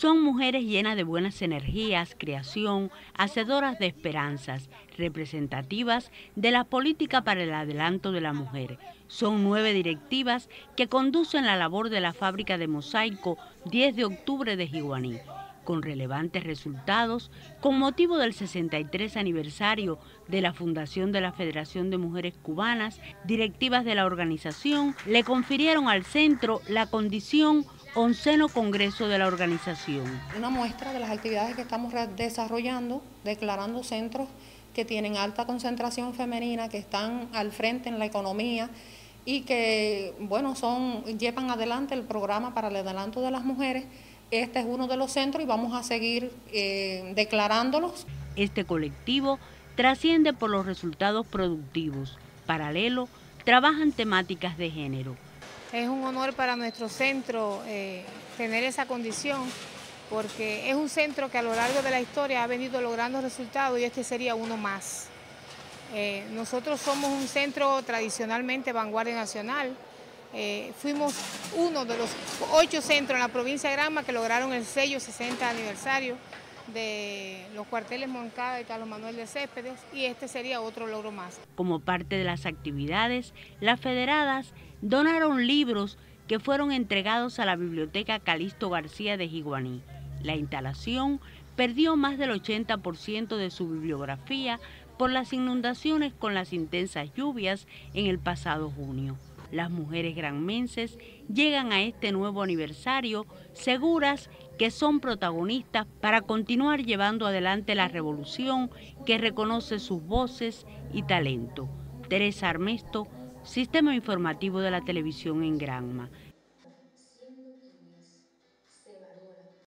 Son mujeres llenas de buenas energías, creación, hacedoras de esperanzas, representativas de la política para el adelanto de la mujer. Son 9 directivas que conducen la labor de la fábrica de mosaico 10 de octubre de Jiguaní, con relevantes resultados con motivo del 63 aniversario de la fundación de la Federación de Mujeres Cubanas. Directivas de la organización le confirieron al centro la condición 11º Congreso de la organización. Una muestra de las actividades que estamos desarrollando, declarando centros que tienen alta concentración femenina, que están al frente en la economía y que, bueno, llevan adelante el programa para el adelanto de las mujeres. Este es uno de los centros y vamos a seguir declarándolos. Este colectivo trasciende por los resultados productivos. Paralelo, trabajan temáticas de género. Es un honor para nuestro centro tener esa condición, porque es un centro que a lo largo de la historia ha venido logrando resultados y este sería uno más. Nosotros somos un centro tradicionalmente vanguardia nacional. Fuimos uno de los 8 centros en la provincia de Granma que lograron el sello 60 aniversario de los cuarteles Moncada y Carlos Manuel de Céspedes, y este sería otro logro más. Como parte de las actividades, las federadas donaron libros que fueron entregados a la biblioteca Calixto García de Jiguaní. La instalación perdió más del 80% de su bibliografía por las inundaciones con las intensas lluvias en el pasado junio. Las mujeres granmenses llegan a este nuevo aniversario seguras que son protagonistas para continuar llevando adelante la revolución que reconoce sus voces y talento. Teresa Armesto, Sistema Informativo de la Televisión en Granma.